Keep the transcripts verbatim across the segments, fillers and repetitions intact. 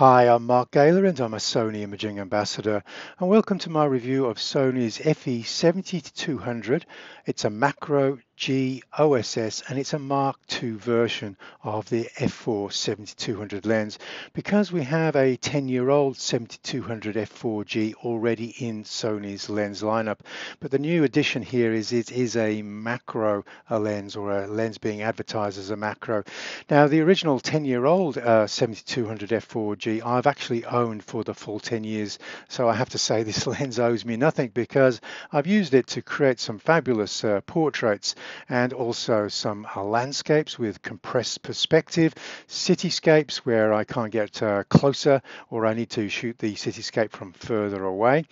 Hi, I'm Mark Galer and I'm a Sony Imaging Ambassador, and welcome to my review of Sony's F E seventy to two hundred. It's a Macro G O S S and it's a Mark two version of the F four seventy to two hundred lens. Because we have a ten year old seventy to two hundred F four G already in Sony's lens lineup, but the new addition here is it is a macro a lens, or a lens being advertised as a macro. Now, the original ten year old uh, seventy to two hundred F four G I've actually owned for the full ten years, so I have to say this lens owes me nothing because I've used it to create some fabulous uh, portraits and also some uh, landscapes with compressed perspective, cityscapes where I can't get uh, closer or I need to shoot the cityscape from further away,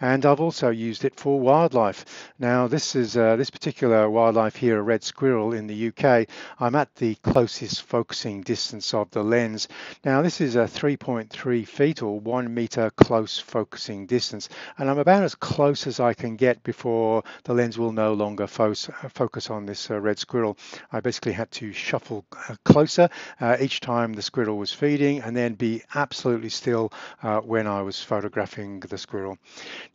and I've also used it for wildlife. Now this is uh, this particular wildlife here, a red squirrel in the U K. I'm at the closest focusing distance of the lens. Now this is a three point three feet or one meter close focusing distance, and I'm about as close as I can get before the lens will no longer fo focus on this uh, red squirrel. I basically had to shuffle uh, closer uh, each time the squirrel was feeding, and then be absolutely still uh, when I was photographing the squirrel.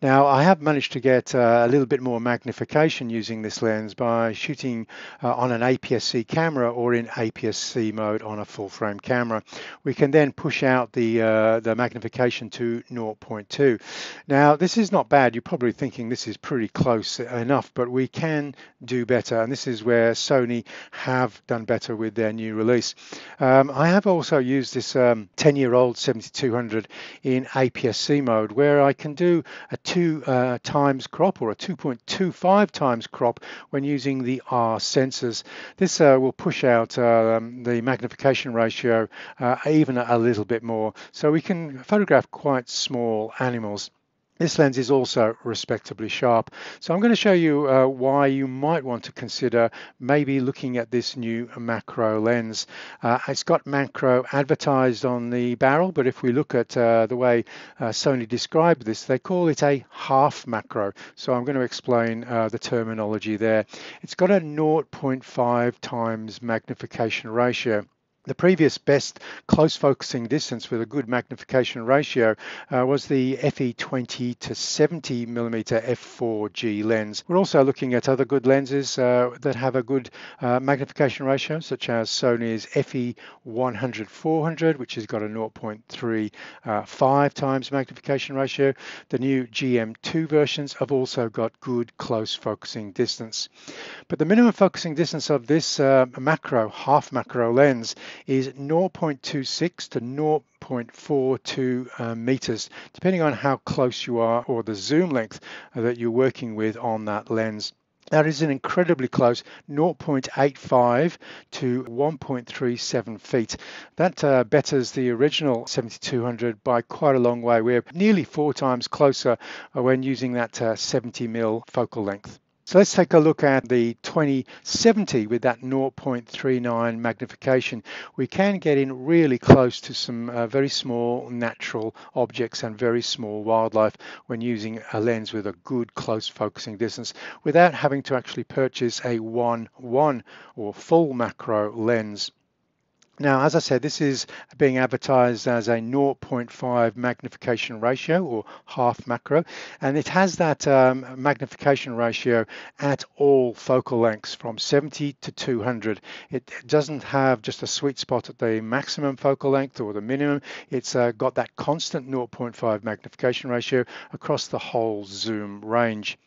Now I have managed to get uh, a little bit more magnification using this lens by shooting uh, on an A P S C camera or in A P S C mode on a full frame camera. We can then push out the uh, the magnification to zero point two. Now this is not bad. You're probably thinking this is pretty close enough, but we can do better. And this is where Sony have done better with their new release. Um, I have also used this um, ten year old seventy to two hundred in A P S C mode, where I can do a two uh, times crop or a two point two five times crop when using the R sensors. This uh, will push out uh, um, the magnification ratio uh, even a little bit more, so we can photograph quite small animals. This lens is also respectably sharp. So I'm going to show you uh, why you might want to consider maybe looking at this new macro lens. Uh, it's got macro advertised on the barrel, but if we look at uh, the way uh, Sony described this, they call it a half macro. So I'm going to explain uh, the terminology there. It's got a zero point five times magnification ratio. The previous best close focusing distance with a good magnification ratio uh, was the F E twenty to seventy millimeter F four G lens. We're also looking at other good lenses uh, that have a good uh, magnification ratio, such as Sony's F E one hundred to four hundred, which has got a zero point three five uh, times magnification ratio. The new G M two versions have also got good close focusing distance. But the minimum focusing distance of this uh, macro, half macro lens is zero point two six to zero point four two uh, meters, depending on how close you are or the zoom length that you're working with on that lens. That is an incredibly close zero point eight five to one point three seven feet. That uh, betters the original seventy to two hundred by quite a long way. We're nearly four times closer when using that uh, seventy mil focal length. So let's take a look at the twenty seventy with that zero point three nine magnification. We can get in really close to some uh, very small natural objects and very small wildlife when using a lens with a good close focusing distance, without having to actually purchase a one one or full macro lens. Now, as I said, this is being advertised as a zero point five magnification ratio or half macro, and it has that um, magnification ratio at all focal lengths from seventy to two hundred. It doesn't have just a sweet spot at the maximum focal length or the minimum. It's uh, got that constant zero point five magnification ratio across the whole zoom range.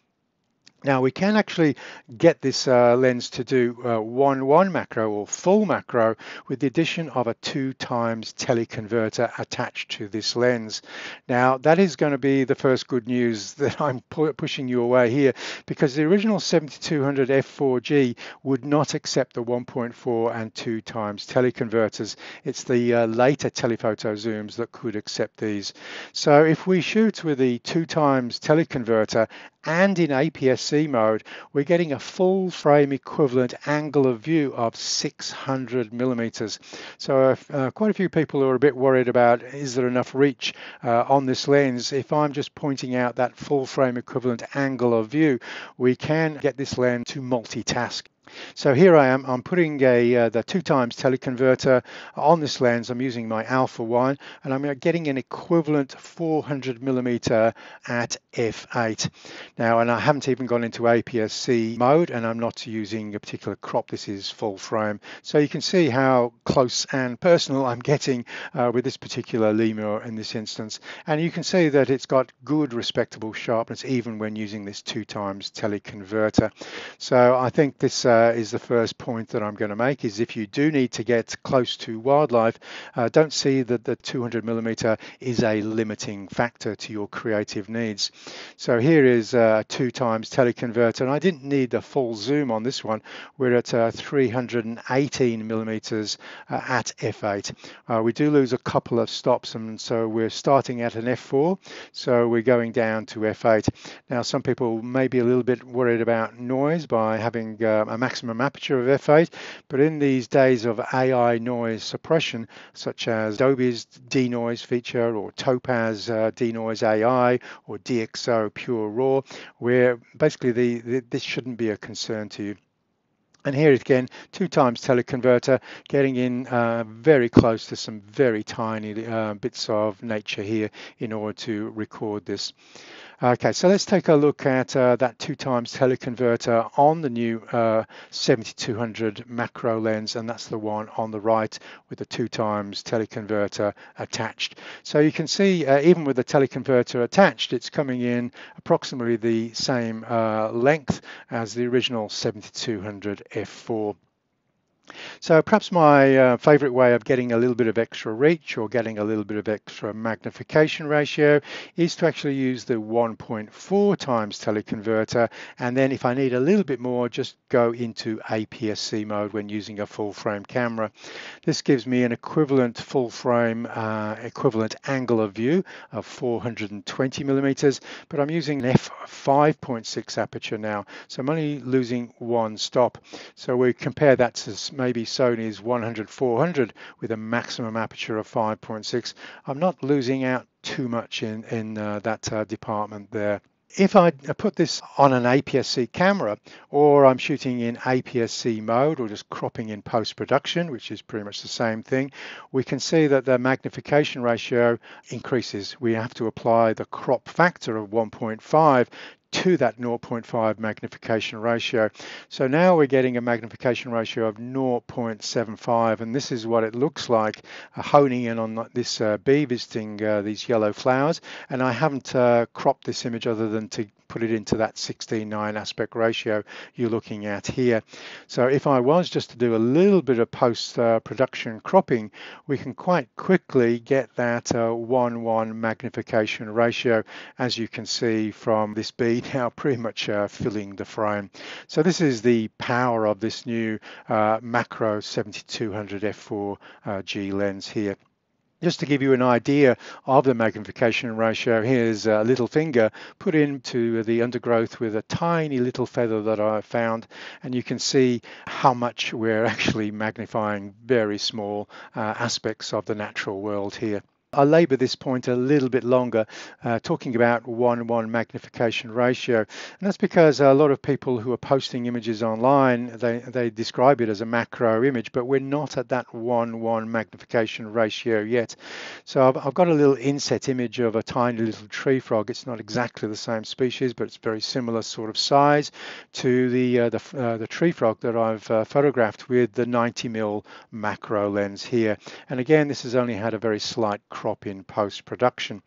Now we can actually get this uh, lens to do one one uh, macro or full macro with the addition of a two times teleconverter attached to this lens. Now that is going to be the first good news that I'm pu pushing you away here, because the original seventy to two hundred F four G would not accept the one point four and two times teleconverters. It's the uh, later telephoto zooms that could accept these. So if we shoot with the two times teleconverter and in A P S C mode, we're getting a full frame equivalent angle of view of six hundred millimeters. So uh, quite a few people are a bit worried about, is there enough reach uh, on this lens? If I'm just pointing out that full frame equivalent angle of view, we can get this lens to multitask. So here I am, I'm putting a uh, the two times teleconverter on this lens. I'm using my Alpha one, and I'm getting an equivalent four hundred millimeter at f eight. Now, and I haven't even gone into A P S C mode, and I'm not using a particular crop. This is full frame. So you can see how close and personal I'm getting uh, with this particular lemur in this instance. And you can see that it's got good, respectable sharpness, even when using this two times teleconverter. So I think this uh, is the first point that I'm going to make, is if you do need to get close to wildlife, uh, don't see that the two hundred millimeter is a limiting factor to your creative needs. So here is a two times teleconverter, and I didn't need the full zoom on this one. We're at uh, three hundred eighteen millimeters uh, at f eight. Uh, we do lose a couple of stops, and so we're starting at an f four, so we're going down to f eight. Now, some people may be a little bit worried about noise by having uh, a maximum aperture of f eight, but in these days of A I noise suppression, such as Adobe's denoise feature or Topaz uh, denoise A I or DxO Pure Raw, where basically the, the, this shouldn't be a concern to you. And here again, two times teleconverter, getting in uh, very close to some very tiny uh, bits of nature here in order to record this. Okay, so let's take a look at uh, that two times teleconverter on the new uh, seventy two hundred macro lens, and that's the one on the right with the two times teleconverter attached. So you can see uh, even with the teleconverter attached, it's coming in approximately the same uh, length as the original seventy two hundred F four. So perhaps my uh, favorite way of getting a little bit of extra reach or getting a little bit of extra magnification ratio is to actually use the one point four times teleconverter, and then if I need a little bit more, just go into A P S C mode when using a full frame camera. This gives me an equivalent full frame uh, equivalent angle of view of four hundred twenty millimeters, but I'm using an f five point six aperture now, so I'm only losing one stop. So we compare that to maybe Sony's one hundred four hundred with a maximum aperture of five point six. I'm not losing out too much in, in uh, that uh, department there. If I put this on an A P S C camera, or I'm shooting in A P S C mode or just cropping in post-production, which is pretty much the same thing, we can see that the magnification ratio increases. We have to apply the crop factor of one point five to that zero point five magnification ratio. So now we're getting a magnification ratio of zero point seven five, and this is what it looks like uh, honing in on this uh, bee visiting uh, these yellow flowers. And I haven't uh, cropped this image other than to put it into that sixteen nine aspect ratio you're looking at here. So if I was just to do a little bit of post uh, production cropping, we can quite quickly get that uh, one one magnification ratio, as you can see from this bee now pretty much uh, filling the frame. So this is the power of this new uh, macro seventy two hundred F four uh, G lens here. Just to give you an idea of the magnification ratio, here's a little finger put into the undergrowth with a tiny little feather that I found, and you can see how much we're actually magnifying very small uh, aspects of the natural world here. I'll labour this point a little bit longer, uh, talking about one one magnification ratio, and that's because a lot of people who are posting images online, they, they describe it as a macro image, but we're not at that one one magnification ratio yet. So I've, I've got a little inset image of a tiny little tree frog. It's not exactly the same species, but it's very similar sort of size to the uh, the, uh, the tree frog that I've uh, photographed with the ninety millimeter macro lens here. And again, this has only had a very slight crop in post-production.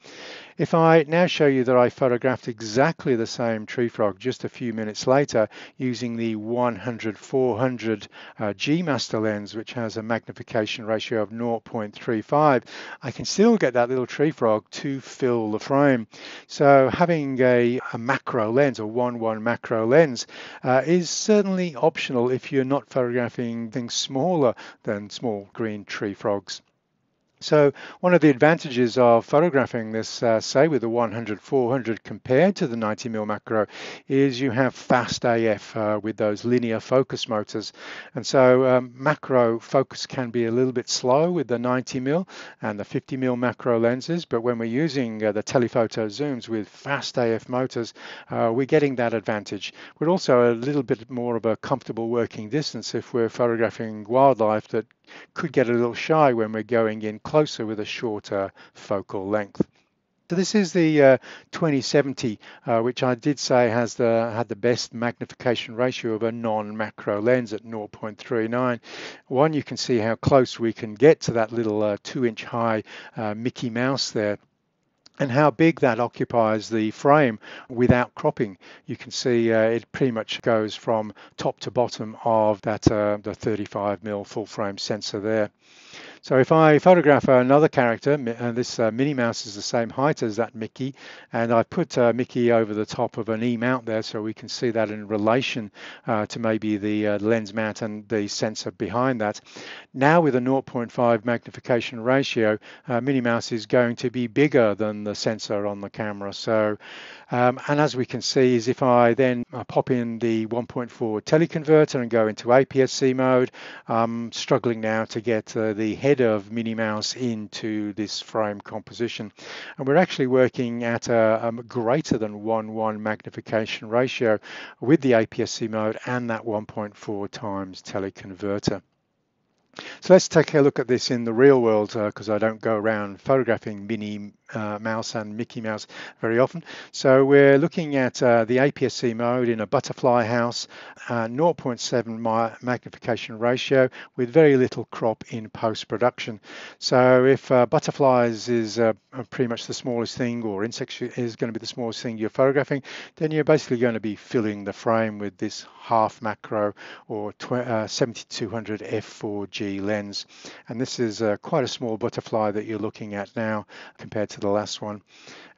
If I now show you that I photographed exactly the same tree frog just a few minutes later using the one hundred four hundred uh, G Master lens, which has a magnification ratio of zero point three five, I can still get that little tree frog to fill the frame. So having a, a macro lens, a one one macro lens, uh, is certainly optional if you're not photographing things smaller than small green tree frogs. So one of the advantages of photographing this, uh, say, with the one hundred four hundred compared to the ninety millimeter macro is you have fast A F uh, with those linear focus motors. And so um, macro focus can be a little bit slow with the ninety millimeter and the fifty millimeter macro lenses. But when we're using uh, the telephoto zooms with fast A F motors, uh, we're getting that advantage. We're also a little bit more of a comfortable working distance if we're photographing wildlife that could get a little shy when we're going in closer with a shorter focal length. So this is the uh, twenty seventy, uh, which I did say has the had the best magnification ratio of a non-macro lens at zero point three nine. One, you can see how close we can get to that little uh, two-inch high uh, Mickey Mouse there, and how big that occupies the frame without cropping. You can see uh, it pretty much goes from top to bottom of that uh, the thirty-five millimeter full frame sensor there. So if I photograph another character, and this uh, Minnie Mouse is the same height as that Mickey, and I put uh, Mickey over the top of an E-mount there so we can see that in relation uh, to maybe the uh, lens mount and the sensor behind that. Now with a zero point five magnification ratio, uh, Minnie Mouse is going to be bigger than the sensor on the camera. So um, and as we can see is if I then uh, pop in the one point four teleconverter and go into A P S C mode, I'm struggling now to get uh, the head of Minnie Mouse into this frame composition, and we're actually working at a, a greater than one point one magnification ratio with the A P S C mode and that one point four times teleconverter. So let's take a look at this in the real world, because uh, I don't go around photographing Minnie uh, Mouse and Mickey Mouse very often. So we're looking at uh, the A P S C mode in a butterfly house, uh, zero point seven magnification ratio with very little crop in post-production. So if uh, butterflies is uh, pretty much the smallest thing, or insects is going to be the smallest thing you're photographing, then you're basically going to be filling the frame with this half macro or uh, seventy two hundred F four G lens, and this is uh, quite a small butterfly that you're looking at now compared to the last one,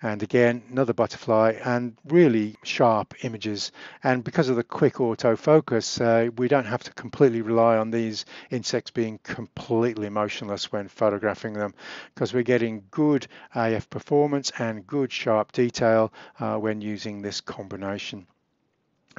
and again another butterfly and really sharp images. And because of the quick autofocus, uh, we don't have to completely rely on these insects being completely motionless when photographing them, because we're getting good A F performance and good sharp detail uh, when using this combination.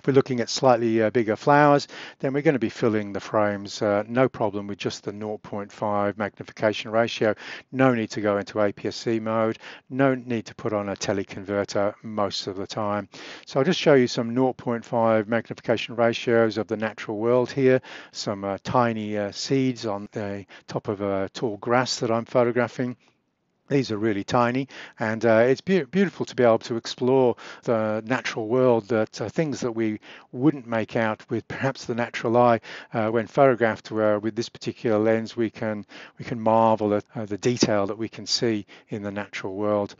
If we're looking at slightly uh, bigger flowers, then we're going to be filling the frames, uh, no problem with just the zero point five magnification ratio. No need to go into A P S C mode, no need to put on a teleconverter most of the time. So I'll just show you some zero point five magnification ratios of the natural world here, some uh, tiny uh, seeds on the top of uh, tall grass that I'm photographing. These are really tiny, and uh, it's be beautiful to be able to explore the natural world, that uh, things that we wouldn't make out with perhaps the natural eye. Uh, when photographed uh, with this particular lens, we can we can marvel at uh, the detail that we can see in the natural world.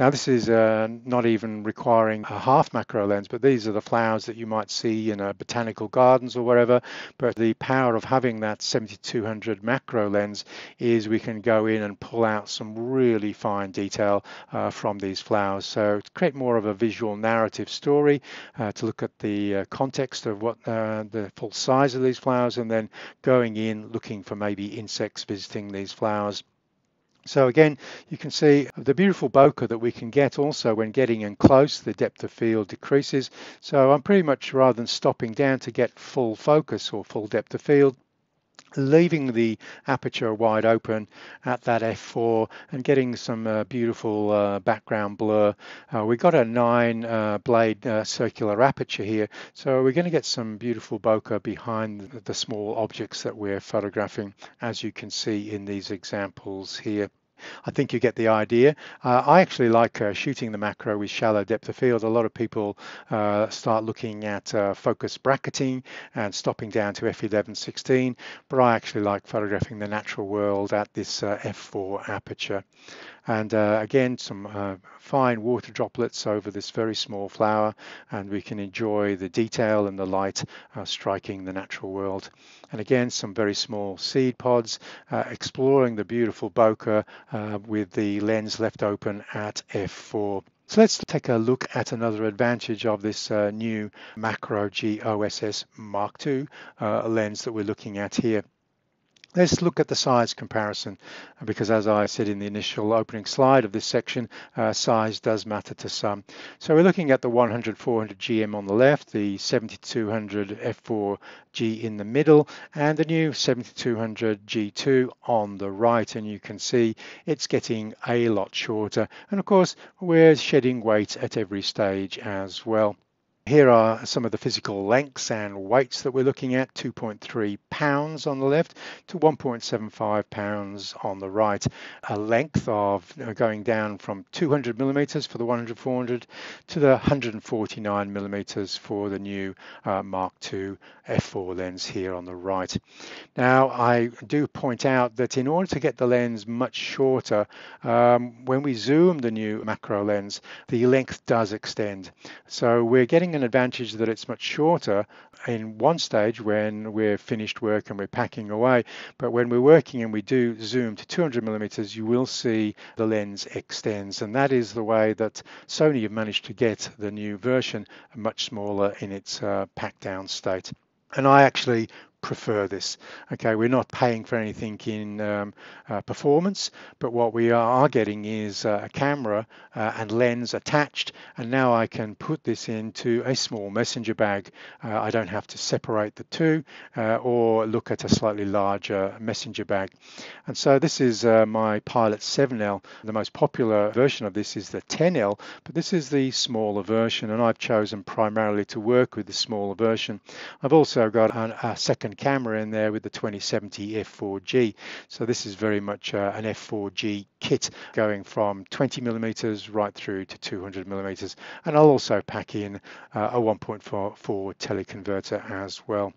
Now this is uh, not even requiring a half macro lens, but these are the flowers that you might see in uh, botanical gardens or wherever. But the power of having that seventy two hundred macro lens is we can go in and pull out some really really fine detail uh, from these flowers. So to create more of a visual narrative story, uh, to look at the uh, context of what uh, the full size of these flowers, and then going in looking for maybe insects visiting these flowers. So again, you can see the beautiful bokeh that we can get. Also when getting in close, the depth of field decreases. So I'm pretty much, rather than stopping down to get full focus or full depth of field, leaving the aperture wide open at that F four and getting some uh, beautiful uh, background blur. Uh, we got a nine uh, blade uh, circular aperture here, so we're going to get some beautiful bokeh behind the small objects that we're photographing, as you can see in these examples here. I think you get the idea. Uh, I actually like uh, shooting the macro with shallow depth of field. A lot of people uh, start looking at uh, focus bracketing and stopping down to F eleven sixteen, but I actually like photographing the natural world at this uh, F four aperture. And uh, again, some uh, fine water droplets over this very small flower, and we can enjoy the detail and the light uh, striking the natural world. And again, some very small seed pods, uh, exploring the beautiful bokeh uh, with the lens left open at F four. So let's take a look at another advantage of this uh, new Macro G O S S Mark two uh, lens that we're looking at here. Let's look at the size comparison, because as I said in the initial opening slide of this section, uh, size does matter to some. So we're looking at the one hundred four hundred G M on the left, the seventy two hundred F four G in the middle, and the new seventy two hundred G two on the right. And you can see it's getting a lot shorter. And of course, we're shedding weight at every stage as well. Here are some of the physical lengths and weights that we're looking at, two point three pounds on the left to one point seven five pounds on the right. A length of you know, going down from two hundred millimeters for the one hundred four hundred to the one hundred forty nine millimeters for the new uh, Mark two F four lens here on the right. Now, I do point out that in order to get the lens much shorter, um, when we zoom the new macro lens, the length does extend. So we're getting an advantage that it's much shorter in one stage when we're finished work and we're packing away, but when we're working and we do zoom to two hundred millimeters, you will see the lens extends, and that is the way that Sony have managed to get the new version much smaller in its uh, packed down state. And I actually prefer this. Okay, we're not paying for anything in um, uh, performance, but what we are getting is uh, a camera uh, and lens attached, and now I can put this into a small messenger bag. Uh, I don't have to separate the two uh, or look at a slightly larger messenger bag. And so this is uh, my Pilot seven L. The most popular version of this is the ten L, but this is the smaller version, and I've chosen primarily to work with the smaller version. I've also got an, a second camera in there with the twenty seventy F four G. So this is very much uh, an F four G kit, going from twenty millimeters right through to two hundred millimeters. And I'll also pack in uh, a one point four teleconverter as well.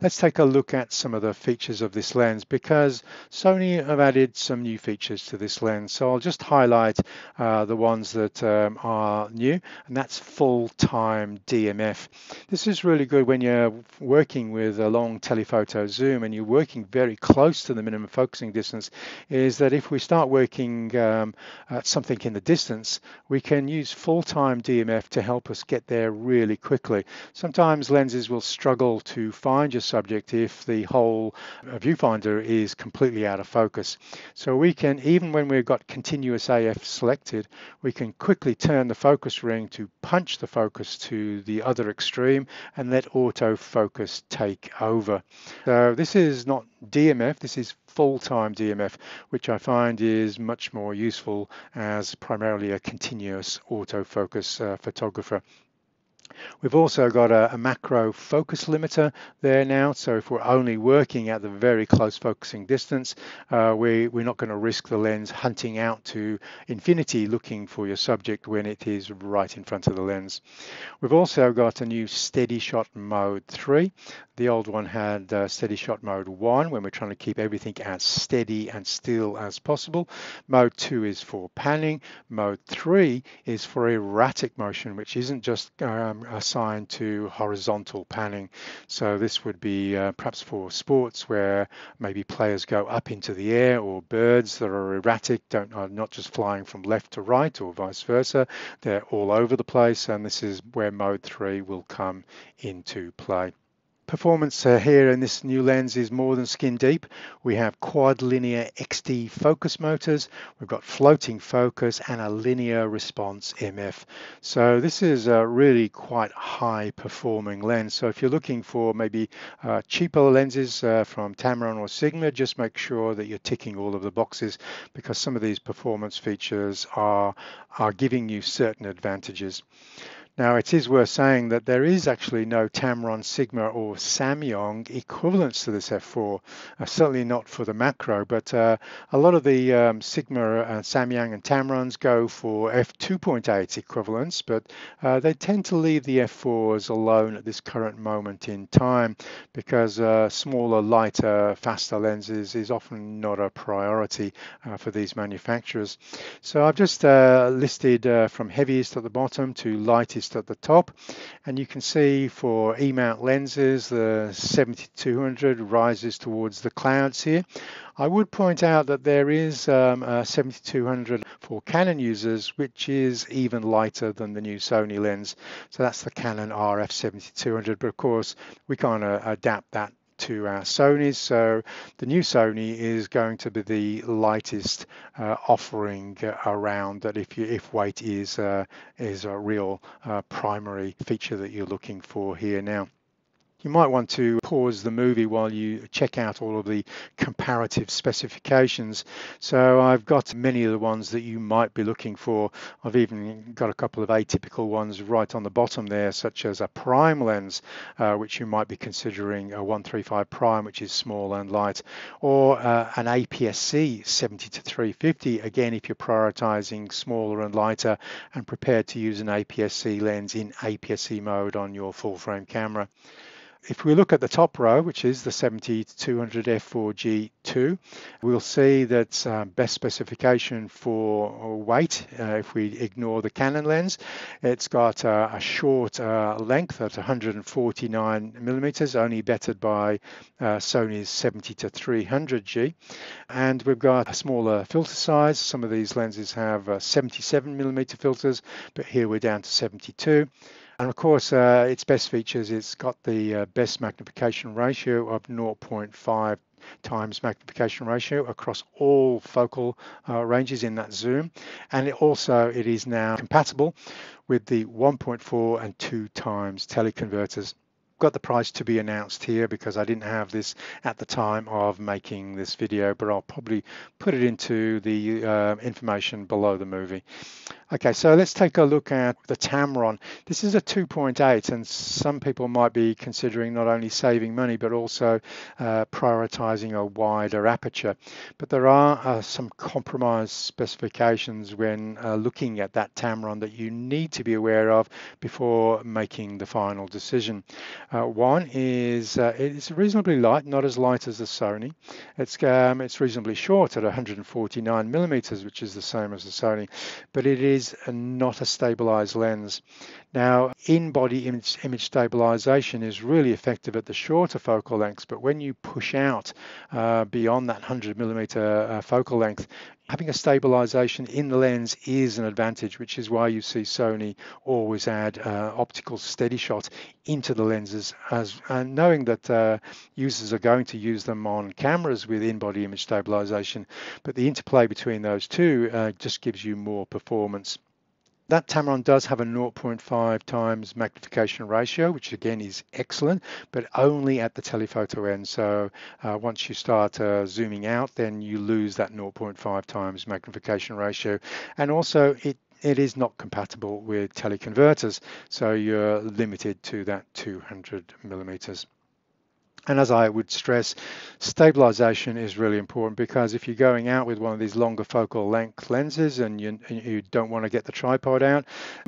Let's take a look at some of the features of this lens, because Sony have added some new features to this lens. So I'll just highlight uh, the ones that um, are new, and that's full-time D M F. This is really good when you're working with a long telephoto zoom and you're working very close to the minimum focusing distance, is that if we start working um, at something in the distance, we can use full-time D M F to help us get there really quickly. Sometimes lenses will struggle to find your subject if the whole viewfinder is completely out of focus. So we can, even when we've got continuous A F selected, we can quickly turn the focus ring to punch the focus to the other extreme and let autofocus take over. So this is not D M F, this is full-time D M F, which I find is much more useful as primarily a continuous autofocus uh, photographer. We've also got a, a macro focus limiter there now, so if we're only working at the very close focusing distance, uh, we, we're not going to risk the lens hunting out to infinity looking for your subject when it is right in front of the lens. We've also got a new steady shot mode three. The old one had uh, steady shot mode one, when we're trying to keep everything as steady and still as possible. Mode two is for panning. Mode three is for erratic motion, which isn't just um, assigned to horizontal panning. So this would be uh, perhaps for sports where maybe players go up into the air, or birds that are erratic, don't, are not just flying from left to right or vice versa. They're all over the place, and this is where mode three will come into play. Performance uh, here in this new lens is more than skin deep. We have quad linear X D focus motors, we've got floating focus, and a linear response M F. So this is a really quite high performing lens. So if you're looking for maybe uh, cheaper lenses uh, from Tamron or Sigma, just make sure that you're ticking all of the boxes, because some of these performance features are, are giving you certain advantages. Now, it is worth saying that there is actually no Tamron, Sigma or Samyang equivalents to this F four, uh, certainly not for the macro, but uh, a lot of the um, Sigma and Samyang and Tamrons go for F two point eight equivalents, but uh, they tend to leave the F fours alone at this current moment in time, because uh, smaller, lighter, faster lenses is often not a priority uh, for these manufacturers. So I've just uh, listed uh, from heaviest at the bottom to lightest at the top, and you can see for E-mount lenses the seventy two hundred rises towards the clouds here. I would point out that there is um, a seventy two hundred for Canon users, which is even lighter than the new Sony lens. So that's the Canon R F seventy two hundred, but of course we can't uh, adapt that to our Sonys. So the new Sony is going to be the lightest uh, offering around that, if you if weight is uh, is a real uh, primary feature that you're looking for here now. You might want to pause the movie while you check out all of the comparative specifications. So I've got many of the ones that you might be looking for. I've even got a couple of atypical ones right on the bottom there, such as a prime lens, uh, which you might be considering a one thirty-five prime, which is small and light, or uh, an A P S C seventy to three fifty. Again, if you're prioritizing smaller and lighter and prepared to use an A P S C lens in A P S C mode on your full frame camera. If we look at the top row, which is the seventy to two hundred F four G two, we'll see that uh, best specification for weight, uh, if we ignore the Canon lens, it's got uh, a short uh, length at one forty-nine millimeters, only bettered by uh, Sony's seventy to three hundred G. And we've got a smaller filter size. Some of these lenses have uh, seventy-seven millimeter filters, but here we're down to seventy-two. And of course, uh, its best features, it's got the uh, best magnification ratio of zero point five times magnification ratio across all focal uh, ranges in that zoom. And it also, it is now compatible with the one point four and two times teleconverters. Got the price to be announced here because I didn't have this at the time of making this video, but I'll probably put it into the uh, information below the movie. Okay, so let's take a look at the Tamron. This is a two point eight, and some people might be considering not only saving money but also uh, prioritizing a wider aperture. But there are uh, some compromised specifications when uh, looking at that Tamron that you need to be aware of before making the final decision. Uh, one is uh, it's reasonably light, not as light as the Sony. It's um, it's reasonably short at one forty-nine millimeters, which is the same as the Sony, but it is a, not a stabilized lens. Now, in-body image, image stabilization is really effective at the shorter focal lengths, but when you push out uh, beyond that one hundred millimeter uh, focal length, having a stabilization in the lens is an advantage, which is why you see Sony always add uh, optical steady shot into the lenses, as uh, knowing that uh, users are going to use them on cameras with in-body image stabilization, but the interplay between those two uh, just gives you more performance. That Tamron does have a zero point five times magnification ratio, which again is excellent, but only at the telephoto end. So uh, once you start uh, zooming out, then you lose that zero point five times magnification ratio. And also it It is not compatible with teleconverters, so you're limited to that two hundred millimeters. And as I would stress, stabilization is really important, because if you're going out with one of these longer focal length lenses and you, you don't want to get the tripod out,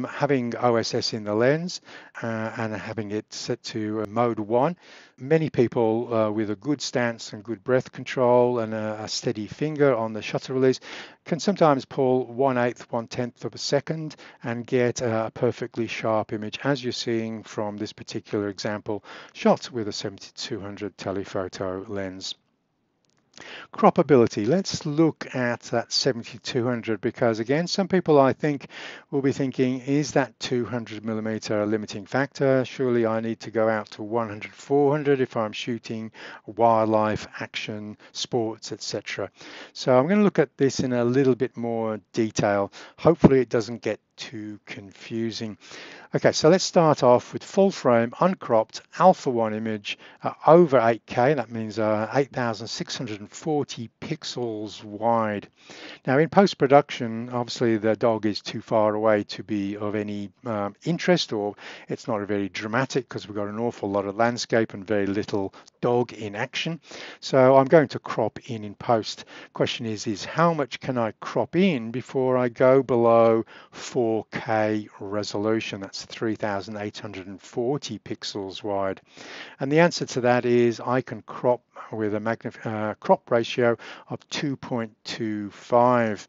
having O S S in the lens uh, and having it set to mode one, many people uh, with a good stance and good breath control and a, a steady finger on the shutter release can sometimes pull one-eighth, one-tenth of a second and get a perfectly sharp image, as you're seeing from this particular example shot with a seventy to two hundred telephoto lens. Croppability. Let's look at that seventy to two hundred, because again, some people I think will be thinking, is that two hundred millimeter a limiting factor? Surely I need to go out to one hundred to four hundred if I'm shooting wildlife, action, sports, et cetera. So I'm going to look at this in a little bit more detail. Hopefully it doesn't get too confusing. Okay, so let's start off with full frame, uncropped, Alpha one image uh, over eight K. That means uh, eight thousand six hundred forty pixels wide. Now in post-production, obviously the dog is too far away to be of any um, interest, or it's not very dramatic because we've got an awful lot of landscape and very little dog in action. So I'm going to crop in in post. Question is, is how much can I crop in before I go below four K resolution? That's three thousand eight hundred forty pixels wide. And the answer to that is I can crop with a magnif uh, crop ratio of two point two five.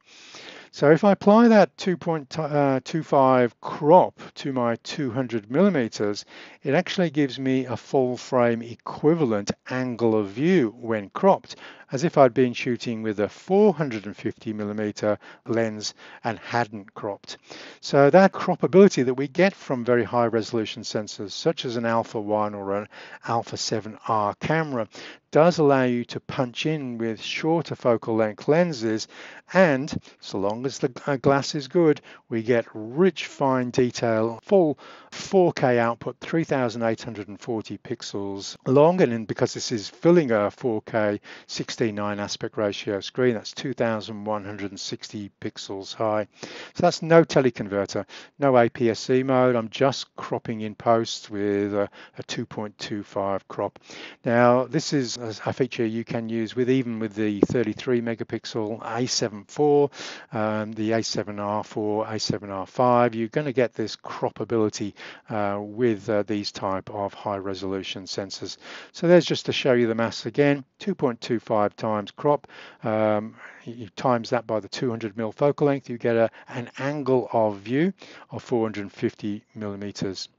So if I apply that two point two five crop to my two hundred millimeters, it actually gives me a full frame equivalent angle of view when cropped as if I'd been shooting with a four hundred fifty millimeter lens and hadn't cropped. So that croppability that we get from very high resolution sensors, such as an Alpha one or an Alpha seven R camera, does allow you to punch in with shorter focal length lenses, and so long as the glass is good, we get rich fine detail, full four K output, three thousand eight hundred forty pixels long, and in, because this is filling a four K sixteen nine aspect ratio screen, that's two thousand one hundred sixty pixels high. So that's no teleconverter, no A P S C mode. I'm just cropping in post with a, a two point two five crop. Now this is a feature you can use with even with the thirty-three megapixel A seven four, um, the A seven R four, A seven R five. You're going to get this croppability uh, with uh, these type of high resolution sensors. So there's just to show you the mass again, two point two five times crop. Um, you times that by the two hundred millimeter focal length, you get a, an angle of view of four hundred fifty millimeters.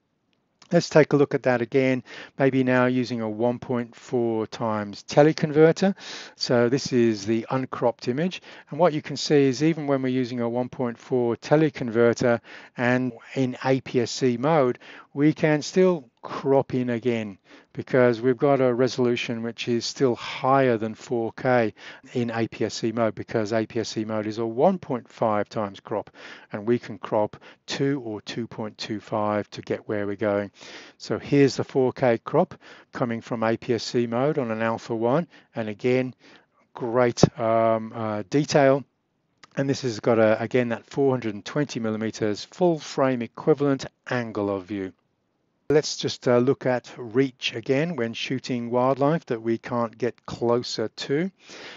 Let's take a look at that again, maybe now using a one point four times teleconverter. So this is the uncropped image. And what you can see is even when we're using a one point four teleconverter and in A P S C mode, we can still crop in again because we've got a resolution which is still higher than four K in A P S C mode, because A P S C mode is a one point five times crop, and we can crop two or two point two five to get where we're going. So here's the four K crop coming from A P S C mode on an Alpha one, and again, great um, uh, detail. And this has got a, again, that four hundred twenty millimeters full frame equivalent angle of view. Let's just uh, look at reach again when shooting wildlife that we can't get closer to.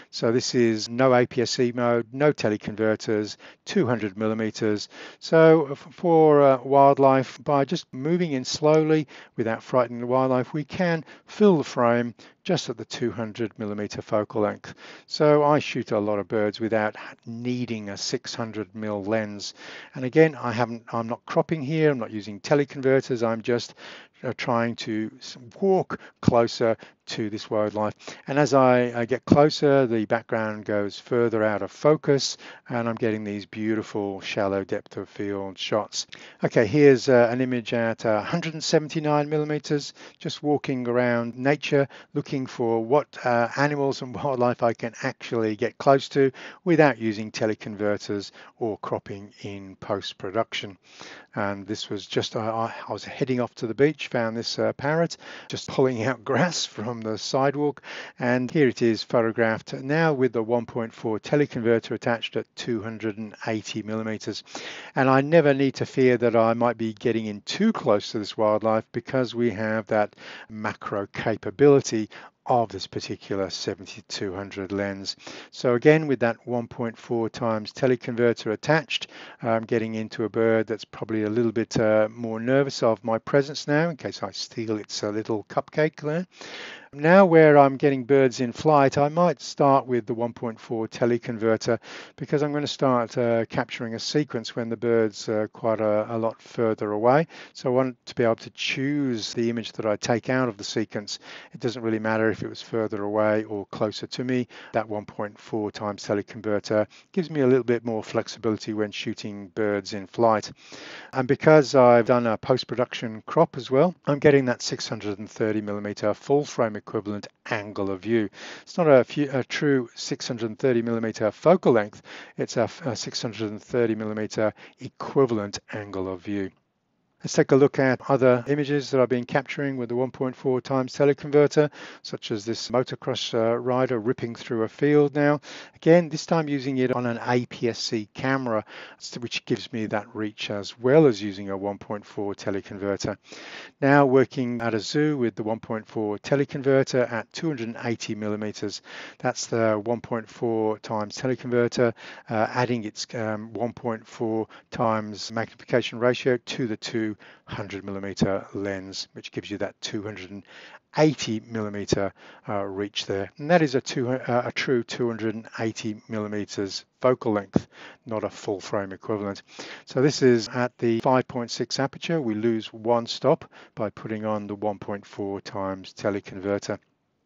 So this is no A P S C mode, no teleconverters, two hundred millimeters. So for uh, wildlife, by just moving in slowly without frightening the wildlife, we can fill the frame just at the two hundred millimeter focal length. So I shoot a lot of birds without needing a six hundred mil lens. And again, I haven't, I'm not cropping here, I'm not using teleconverters, I'm just uh, trying to walk closer to this wildlife. And as I, I get closer, the background goes further out of focus, and I'm getting these beautiful shallow depth of field shots. Okay, here's uh, an image at uh, one hundred seventy-nine millimeters, just walking around nature, looking for what uh, animals and wildlife I can actually get close to without using teleconverters or cropping in post-production. And this was just, uh, I was heading off to the beach, found this uh, parrot, just pulling out grass from the sidewalk, and here it is photographed now with the one point four teleconverter attached at two hundred eighty millimeters. And I never need to fear that I might be getting in too close to this wildlife, because we have that macro capability of this particular seventy to two hundred lens. So again, with that one point four times teleconverter attached, I'm getting into a bird that's probably a little bit uh, more nervous of my presence now, in case I steal its uh, little cupcake there. Now where I'm getting birds in flight, I might start with the one point four teleconverter, because I'm going to start uh, capturing a sequence when the bird's uh, quite a, a lot further away. So I want to be able to choose the image that I take out of the sequence. It doesn't really matter if it was further away or closer to me. That one point four times teleconverter gives me a little bit more flexibility when shooting birds in flight. And because I've done a post-production crop as well, I'm getting that six hundred thirty millimeter full frame equivalent angle of view. It's not a, few, a true six hundred thirty millimeter focal length, it's a, a six hundred thirty millimeter equivalent angle of view. Let's take a look at other images that I've been capturing with the one point four times teleconverter, such as this motocross uh, rider ripping through a field now. Again, this time using it on an A P S C camera, which gives me that reach as well as using a one point four teleconverter. Now working at a zoo with the one point four teleconverter at two hundred eighty millimeters. That's the one point four times teleconverter, uh, adding its um, one point four times magnification ratio to the two one hundred millimeter lens, which gives you that two hundred eighty millimeter uh, reach there, and that is a, two, uh, a true two hundred eighty millimeters focal length, not a full frame equivalent. So this is at the five point six aperture. We lose one stop by putting on the one point four times teleconverter.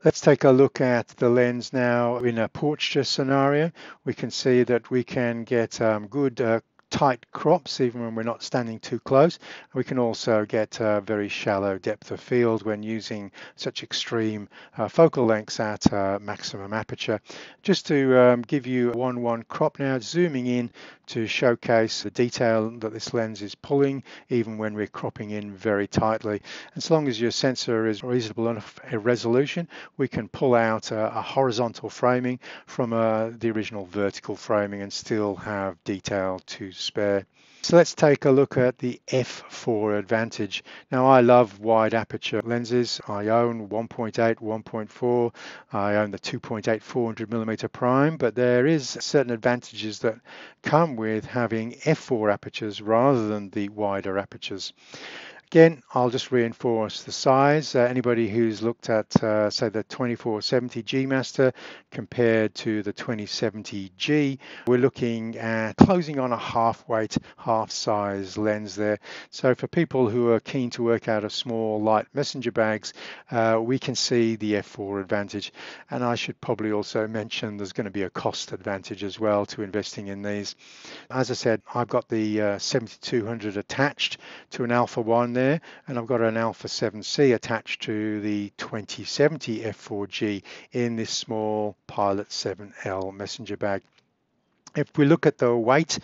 Let's take a look at the lens now in a portraiture scenario. We can see that we can get um, good uh, tight crops even when we're not standing too close. We can also get a very shallow depth of field when using such extreme uh, focal lengths at uh, maximum aperture. Just to um, give you one one crop now, zooming in to showcase the detail that this lens is pulling even when we're cropping in very tightly. As long as your sensor is reasonable enough a resolution, we can pull out a, a horizontal framing from uh, the original vertical framing and still have detail to spare. So let's take a look at the F four advantage. Now, I love wide aperture lenses. I own one point eight, one point four. I own the two point eight four hundred millimeter prime, but there is certain advantages that come with having F four apertures rather than the wider apertures. Again, I'll just reinforce the size. Uh, anybody who's looked at, uh, say, the twenty-four seventy G Master compared to the twenty seventy G, we're looking at closing on a half weight, half size lens there. So for people who are keen to work out of small, light messenger bags, uh, we can see the F four advantage. And I should probably also mention there's going to be a cost advantage as well to investing in these. As I said, I've got the uh, seventy two hundred attached to an Alpha one. There, and I've got an Alpha seven C attached to the twenty seventy F four G in this small Pilot seven L messenger bag. If we look at the weight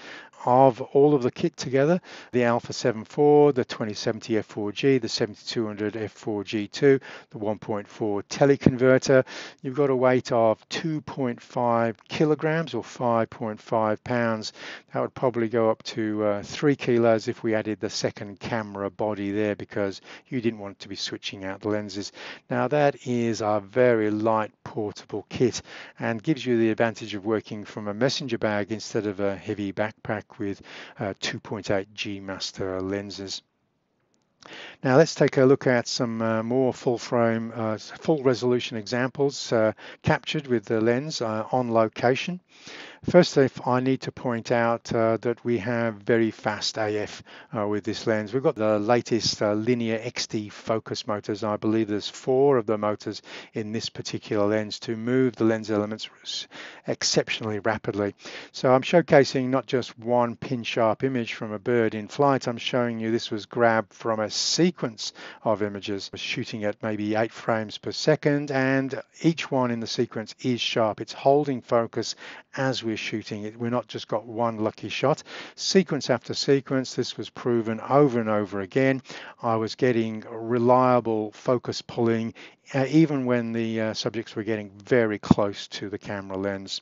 of all of the kit together, the Alpha seven four, the twenty seventy F four G, the seventy two hundred F four G two, the one point four teleconverter, you've got a weight of two point five kilograms or five point five pounds. That would probably go up to uh, three kilos if we added the second camera body there, because you didn't want to be switching out the lenses. Now, that is a very light portable kit and gives you the advantage of working from a messenger bag instead of a heavy backpack with uh, two point eight G Master lenses. Now let's take a look at some uh, more full frame, uh, full resolution examples uh, captured with the lens uh, on location. First, I need to point out uh, that we have very fast A F uh, with this lens. We've got the latest uh, linear X D focus motors. I believe there's four of the motors in this particular lens to move the lens elements exceptionally rapidly. So I'm showcasing not just one pin sharp image from a bird in flight. I'm showing you this was grabbed from a sequence of images, shooting at maybe eight frames per second, and each one in the sequence is sharp. It's holding focus as we shooting it. We're not just got one lucky shot. Sequence after sequence, this was proven over and over again. I was getting reliable focus pulling uh, even when the uh, subjects were getting very close to the camera lens.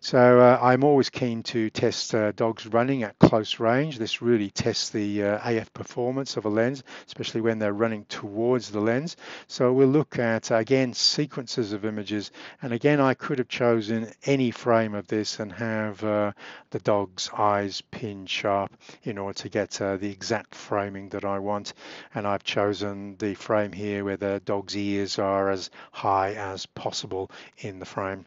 So uh, I'm always keen to test uh, dogs running at close range. This really tests the uh, A F performance of a lens, especially when they're running towards the lens. So we'll look at, again, sequences of images. And again, I could have chosen any frame of this and have uh, the dog's eyes pin sharp in order to get uh, the exact framing that I want. And I've chosen the frame here where the dog's ears are as high as possible in the frame.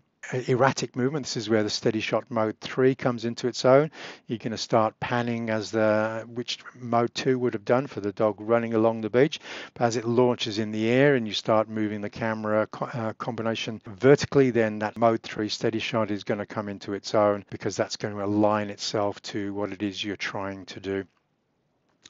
Erratic movement, this is where the steady shot mode three comes into its own. You're going to start panning as the which mode two would have done for the dog running along the beach. But as it launches in the air and you start moving the camera co uh, combination vertically, then that mode three steady shot is going to come into its own, because that's going to align itself to what it is you're trying to do.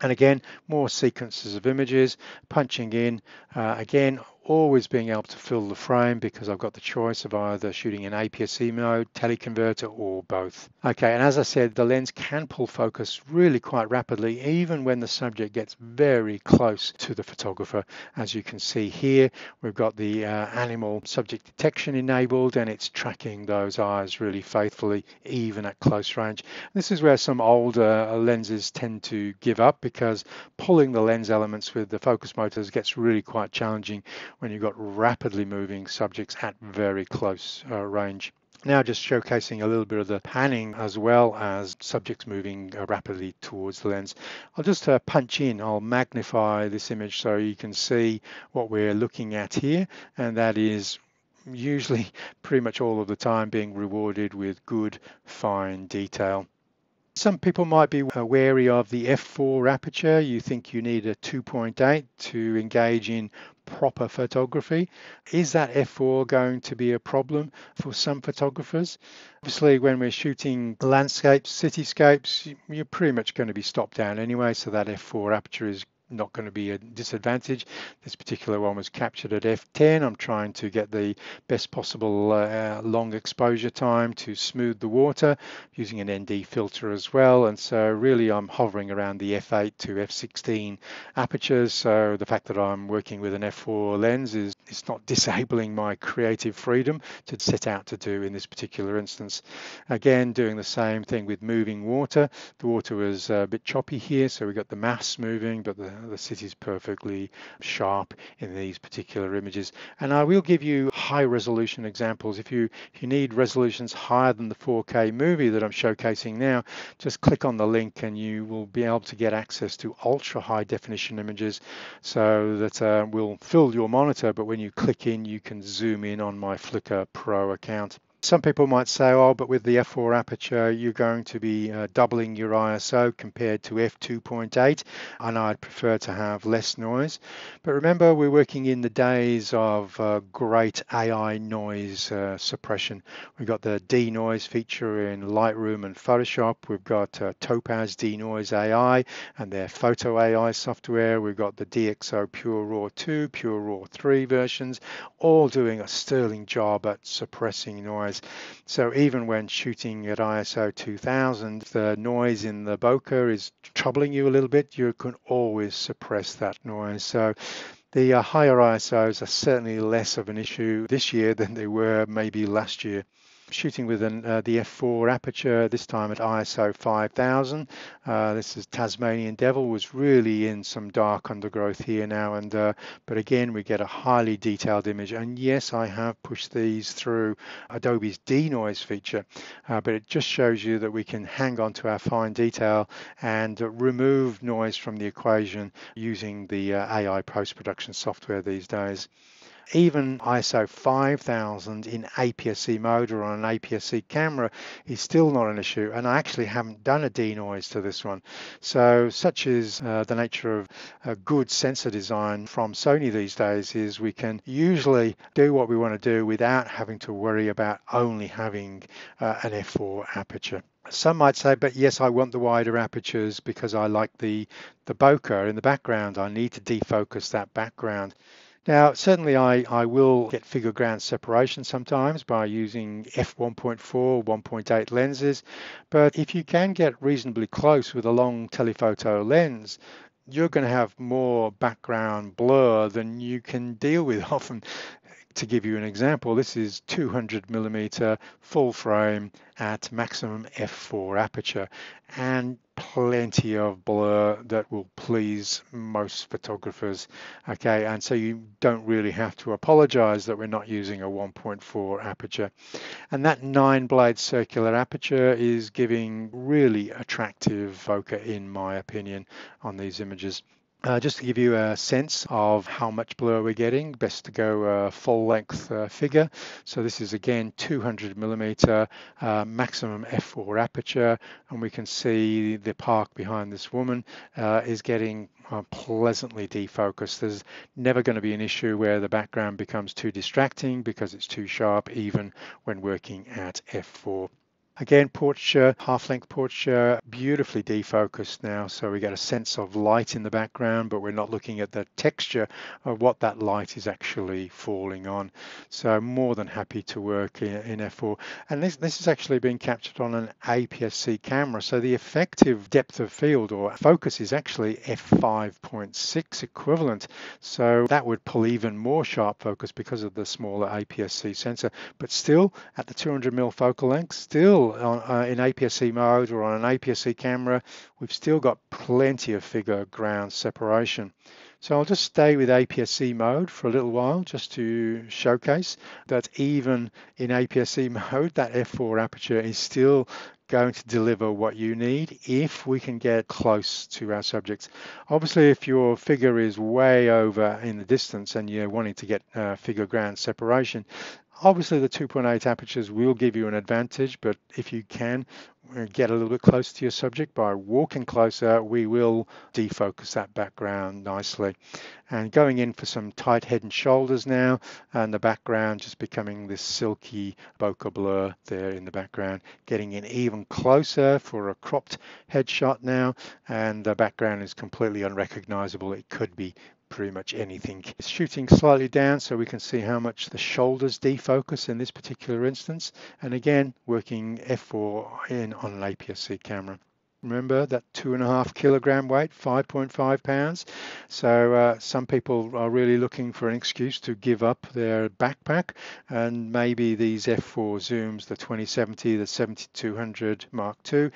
And again, more sequences of images, punching in, uh, again, always being able to fill the frame, because I've got the choice of either shooting in A P S C mode, teleconverter, or both. Okay, and as I said, the lens can pull focus really quite rapidly even when the subject gets very close to the photographer. As you can see here, we've got the uh, animal subject detection enabled, and it's tracking those eyes really faithfully even at close range. This is where some older lenses tend to give up, because pulling the lens elements with the focus motors gets really quite challenging when you've got rapidly moving subjects at very close uh, range. Now just showcasing a little bit of the panning as well as subjects moving rapidly towards the lens. I'll just uh, punch in, I'll magnify this image so you can see what we're looking at here, and that is usually pretty much all of the time being rewarded with good, fine detail. Some people might be wary of the F four aperture. You think you need a two point eight to engage in proper photography. Is that F four going to be a problem for some photographers? Obviously, when we're shooting landscapes, cityscapes, you're pretty much going to be stopped down anyway, so that F four aperture is not going to be a disadvantage. This particular one was captured at F ten. I'm trying to get the best possible uh, long exposure time to smooth the water using an N D filter as well. And so really I'm hovering around the F eight to F sixteen apertures. So the fact that I'm working with an F four lens is it's not disabling my creative freedom to set out to do in this particular instance. Again, doing the same thing with moving water. The water was a bit choppy here, so we got the mass moving, but the The city's perfectly sharp in these particular images. And I will give you high resolution examples. If you, if you need resolutions higher than the four K movie that I'm showcasing now, just click on the link and you will be able to get access to ultra high definition images, so that uh, will fill your monitor. But when you click in, you can zoom in on my Flickr Pro account. Some people might say, oh, but with the F four aperture, you're going to be uh, doubling your I S O compared to F two point eight, and I'd prefer to have less noise. But remember, we're working in the days of uh, great A I noise uh, suppression. We've got the denoise feature in Lightroom and Photoshop. We've got uh, Topaz Denoise A I and their Photo A I software. We've got the DxO Pure Raw two, Pure Raw three versions, all doing a sterling job at suppressing noise. So even when shooting at I S O two thousand, the noise in the bokeh is troubling you a little bit. You can always suppress that noise. So the uh, higher I S Os are certainly less of an issue this year than they were maybe last year. Shooting with an, uh, the F four aperture, this time at I S O five thousand. Uh, this is Tasmanian Devil, was really in some dark undergrowth here now. and uh, But again, we get a highly detailed image. And yes, I have pushed these through Adobe's denoise feature, uh, but it just shows you that we can hang on to our fine detail and uh, remove noise from the equation using the uh, A I post-production software these days. Even I S O five thousand in A P S C mode or on an A P S C camera is still not an issue, and I actually haven't done a denoise to this one. So such is uh, the nature of a good sensor design from Sony these days, is we can usually do what we want to do without having to worry about only having uh, an F four aperture. Some might say, but yes, I want the wider apertures because I like the, the bokeh in the background. I need to defocus that background. Now, certainly I, I will get figure ground separation sometimes by using F one point four, one point eight lenses, but if you can get reasonably close with a long telephoto lens, you're going to have more background blur than you can deal with often. To give you an example, this is two hundred millimeter full frame at maximum F four aperture, and plenty of blur that will please most photographers. Okay, and so you don't really have to apologize that we're not using a one point four aperture. And that nine blade circular aperture is giving really attractive bokeh, in my opinion, on these images. Uh, just to give you a sense of how much blur we're getting, best to go uh, full length uh, figure. So this is again two hundred millimeter uh, maximum F four aperture, and we can see the park behind this woman uh, is getting uh, pleasantly defocused. There's never going to be an issue where the background becomes too distracting because it's too sharp, even when working at F four. Again, portraiture, half-length portraiture, beautifully defocused now, so we get a sense of light in the background, but we're not looking at the texture of what that light is actually falling on. So more than happy to work in, in F four. And this, this is actually being captured on an A P S C camera, so the effective depth of field or focus is actually F five point six equivalent. So that would pull even more sharp focus because of the smaller A P S C sensor, but still at the two hundred millimeter focal length, still On, uh, in A P S C mode or on an A P S C camera, we've still got plenty of figure ground separation. So I'll just stay with A P S C mode for a little while, just to showcase that even in A P S C mode, that F four aperture is still going to deliver what you need if we can get close to our subjects. Obviously, if your figure is way over in the distance and you're wanting to get uh, figure ground separation, obviously the two point eight apertures will give you an advantage, but if you can We'll get a little bit close to your subject. By walking closer, we will defocus that background nicely. And going in for some tight head and shoulders now, and the background just becoming this silky bokeh blur there in the background. Getting in even closer for a cropped headshot now, and the background is completely unrecognizable. It could be pretty much anything. It's shooting slightly down so we can see how much the shoulders defocus in this particular instance. And again, working F four in on an A P S C camera. Remember that two and a half kilogram weight, five point five pounds. So uh, some people are really looking for an excuse to give up their backpack, and maybe these F four zooms, the twenty seventy, the seventy two hundred Mark two,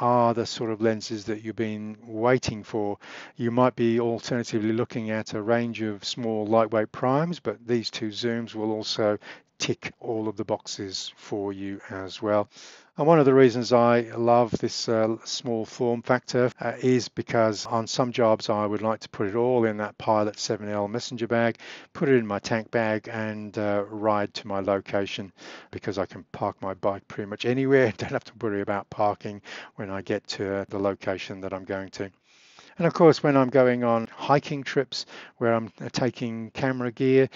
are the sort of lenses that you've been waiting for. You might be alternatively looking at a range of small lightweight primes, but these two zooms will also tick all of the boxes for you as well. And one of the reasons I love this uh, small form factor uh, is because on some jobs I would like to put it all in that Pilot seven L messenger bag, put it in my tank bag, and uh, ride to my location, because I can park my bike pretty much anywhere. Don't have to worry about parking when I get to the location that I'm going to. And of course, when I'm going on hiking trips where I'm taking camera gear,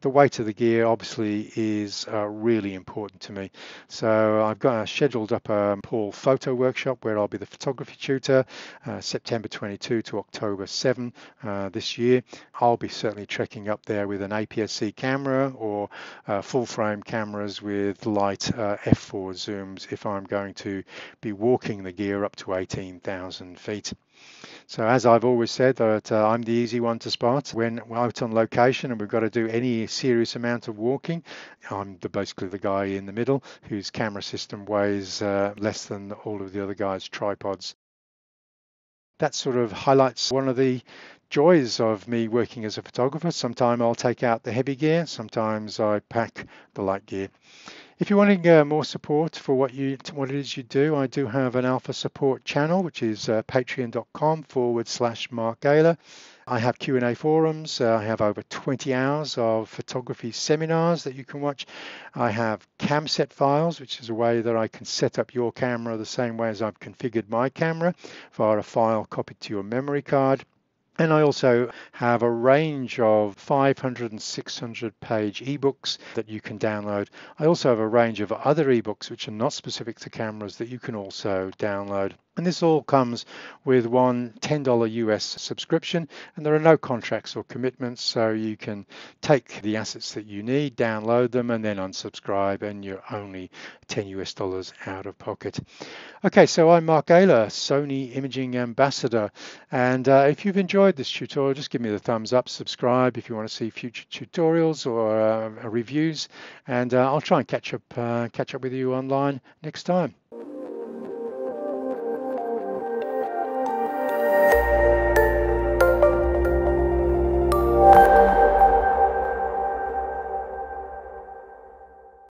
the weight of the gear obviously is uh, really important to me. So I've got uh, scheduled up a Paul photo workshop where I'll be the photography tutor, uh, September twenty-second to October seventh uh, this year. I'll be certainly trekking up there with an A P S C camera or uh, full frame cameras with light uh, F four zooms if I'm going to be walking the gear up to eighteen thousand feet. So as I've always said, that uh, I'm the easy one to spot when we're out on location and we've got to do any serious amount of walking. I'm the, basically the guy in the middle whose camera system weighs uh, less than all of the other guys' tripods. That sort of highlights one of the joys of me working as a photographer. Sometimes I'll take out the heavy gear, sometimes I pack the light gear. If you're wanting uh, more support for what you what it is you do, I do have an Alpha support channel, which is uh, patreon.com forward slash Mark Galer. I have Q and A forums. Uh, I have over twenty hours of photography seminars that you can watch. I have CAMSET files, which is a way that I can set up your camera the same way as I've configured my camera via a file copied to your memory card. And I also have a range of five hundred and six hundred page ebooks that you can download. I also have a range of other ebooks which are not specific to cameras that you can also download. And this all comes with one ten dollar U S subscription, and there are no contracts or commitments, so you can take the assets that you need, download them, and then unsubscribe, and you're only ten U S dollars out of pocket. Okay, so I'm Mark Galer, Sony Imaging Ambassador, and uh, if you've enjoyed this tutorial, just give me the thumbs up, subscribe if you want to see future tutorials or uh, reviews, and uh, I'll try and catch up, uh, catch up with you online next time.